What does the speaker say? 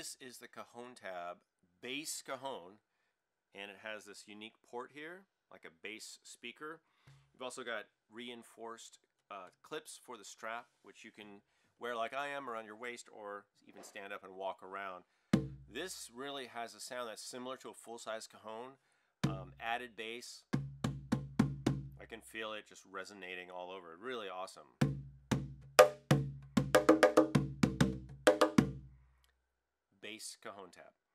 This is the CajonTab Bass Cajon, and it has this unique port here, like a bass speaker. You've also got reinforced clips for the strap, which you can wear like I am around your waist, or even stand up and walk around. This really has a sound that's similar to a full-size cajon, added bass. I can feel it just resonating all over. Really awesome. Bass CajonTab.